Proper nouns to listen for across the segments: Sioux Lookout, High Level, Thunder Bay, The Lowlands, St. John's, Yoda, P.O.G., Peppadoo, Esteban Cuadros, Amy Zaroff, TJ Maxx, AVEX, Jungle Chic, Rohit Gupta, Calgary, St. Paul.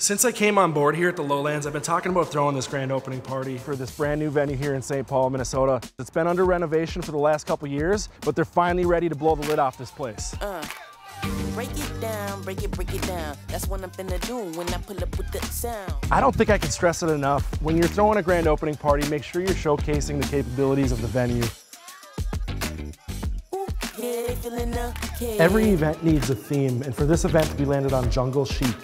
Since I came on board here at the Lowlands, I've been talking about throwing this grand opening party for this brand new venue here in St. Paul, Minnesota. It's been under renovation for the last couple years, but they're finally ready to blow the lid off this place. Break it down, break it down. That's what I'm finna do when I pull up with the sound. I don't think I can stress it enough. When you're throwing a grand opening party, make sure you're showcasing the capabilities of the venue. Every event needs a theme, and for this event to be landed on Jungle Chic.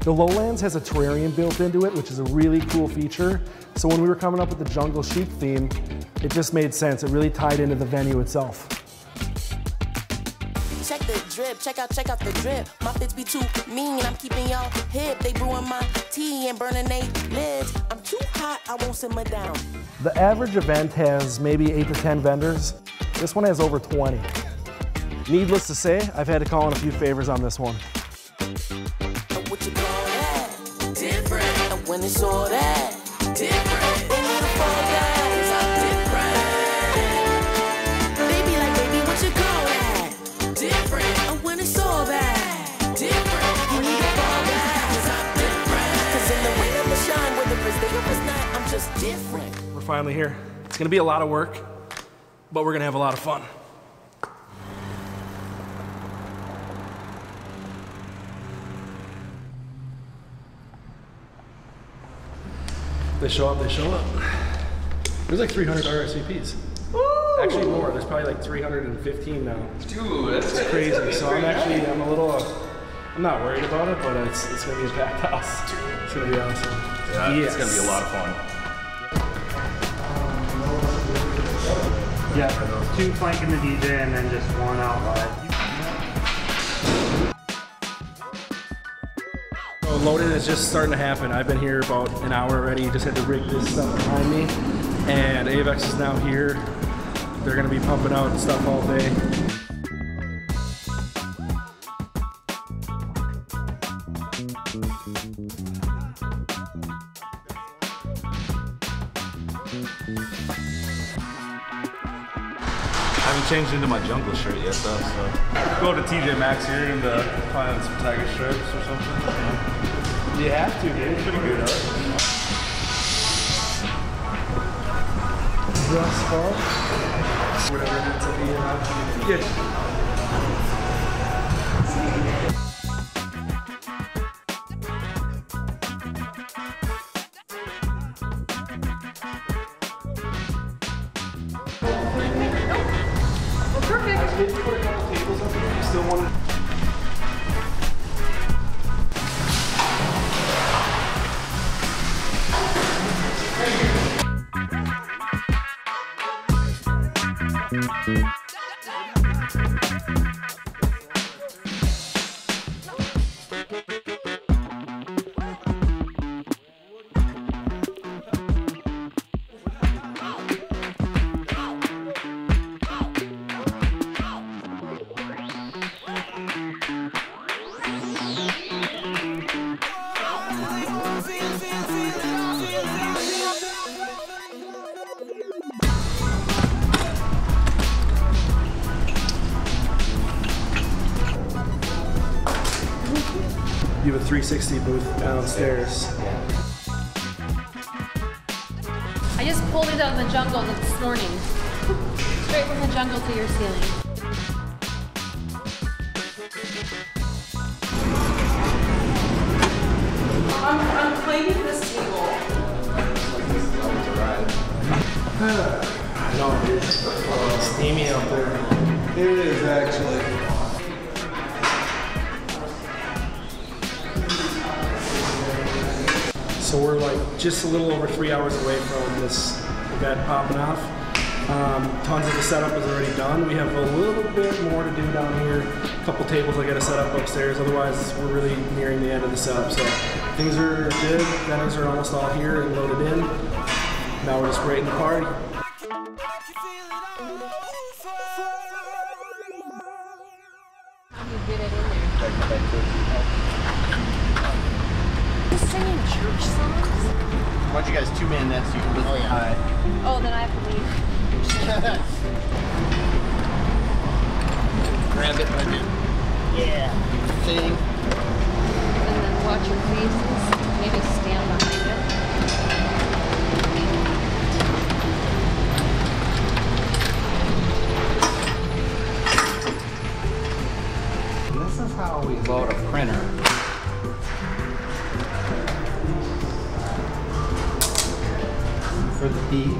The Lowlands has a terrarium built into it, which is a really cool feature. So when we were coming up with the Jungle Chic theme, it just made sense. It really tied into the venue itself. Check the drip, check out the drip. My fits be too mean, I'm keeping y'all hip. They brewing my tea and burning they lids. I'm too hot, I won't simmer down. The average event has maybe 8 to 10 vendors. This one has over 20. Needless to say, I've had to call in a few favors on this one. We're finally here. It's gonna be a lot of work, but we're gonna have a lot of fun. They show up, they show up. There's like 300 RSVPs. Woo! Actually more, there's probably like 315 now. Dude, that's crazy. I'm a little, I'm not worried about it, but it's gonna be a packed house. It's gonna be awesome. Yeah, yes. It's gonna be a lot of fun. Yeah, 2 flanking the DJ and then just 1 out live. Loaded is just starting to happen. I've been here about an hour already. Just had to rig this stuff behind me. And AVEX is now here. They're gonna be pumping out stuff all day. I haven't changed into my jungle shirt yet though, so. Go to TJ Maxx here and find some tiger strips or something. Yeah. You have to, dude. It's pretty good, huh? Whatever it is, Well, perfect. Did you put a couple tables up here? You still want to... You have a 360 booth downstairs. I just pulled it out of the jungle and it's snorting. Straight from the jungle to your ceiling. I'm cleaning this table. I know, dude. It's steamy out there. It is actually. So we're like just a little over 3 hours away from this event popping off. Tons of the setup is already done. We have a little bit more to do down here. A couple tables I gotta set up upstairs. Otherwise, we're really nearing the end of the setup. So things are good. Vendors are almost all here and loaded in. Now we're just waiting the party. You get it in there. Singing church songs? Why don't you guys two-man that so you can listen high? Oh, then I have to leave. Grab it, buddy. Yeah. Sing. watch your faces. Maybe stand behind it. This is how we load a printer. For the bead.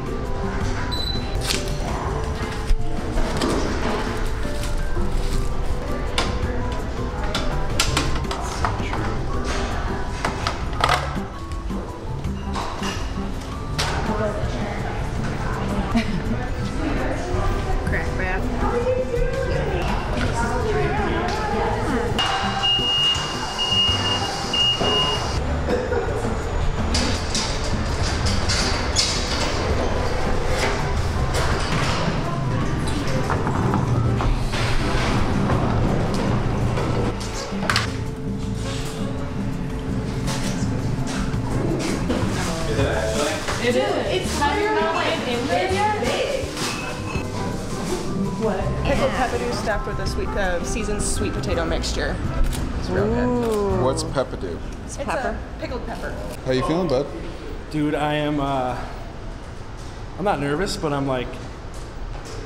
Seasoned sweet potato mixture. It's real good. What's Peppadoo? It's pepper. Pickled pepper. How you feeling, bud? Dude, I am, I'm not nervous, but I'm like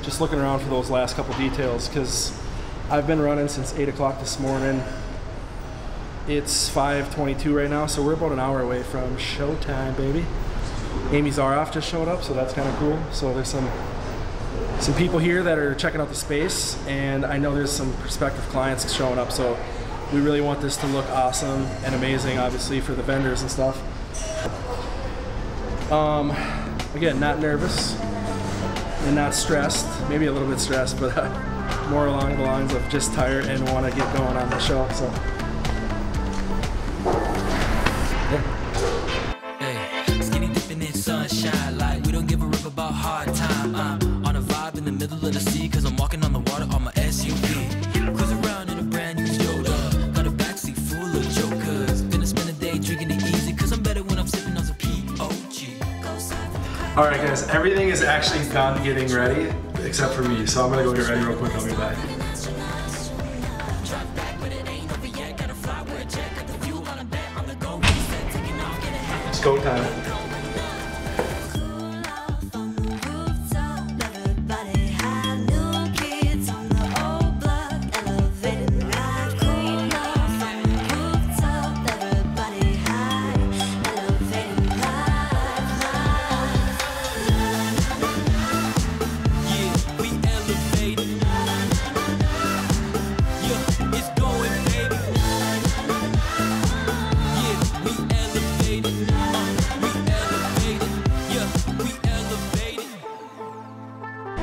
just looking around for those last couple details because I've been running since 8 o'clock this morning. It's 5:22 right now, so we're about an hour away from showtime, baby. Amy Zaroff just showed up, so that's kind of cool. So there's some people here that are checking out the space, and I know there's some prospective clients showing up, so we really want this to look awesome and amazing, obviously, for the vendors and stuff. Again, not nervous and not stressed, maybe a little bit stressed, but more along the lines of just tired and want to get going on the show. So yeah. Hey, skinny dipping in sunshine, like we don't give a rip about hard time. In the middle of the sea, cause I'm walking on the water on my SUV. Cruise around in a brand new Yoda. Got a backseat full of jokers. Gonna spend a day drinking it easy, cause I'm better when I'm sipping on some P.O.G. Alright guys, everything is actually done getting ready, except for me. So I'm gonna go get ready real quick, I'll be back. It's go time.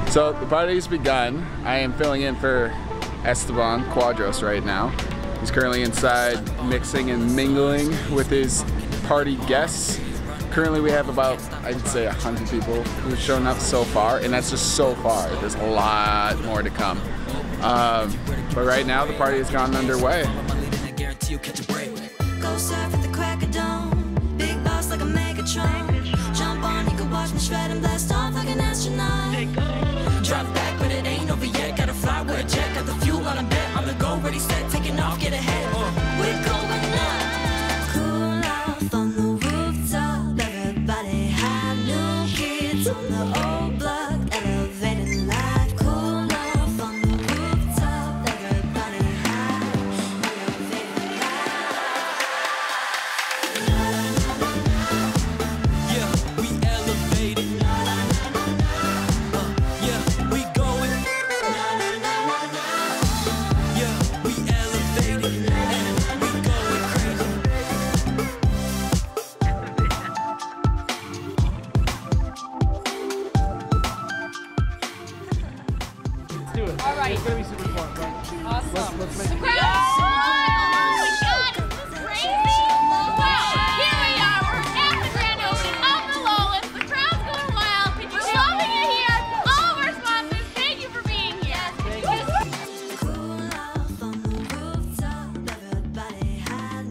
So the party's begun. I am filling in for Esteban Cuadros right now. He's currently inside mixing and mingling with his party guests. Currently we have about, I'd say 100 people who've shown up so far, and that's just so far. There's a lot more to come. But right now the party has gone underway. Drop back, but it ain't over yet. Gotta fly with a jet, got the fuel on a bet. I'm the go, ready, set, taking off, get ahead. We're going up. Cool off on the rooftop. Everybody had new kids on the old block. Elevated life. Cool off on the rooftop. Everybody had elevated life. Yeah, we elevated.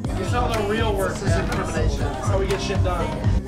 This is how the real works, this is improvisation. That's how we get shit done.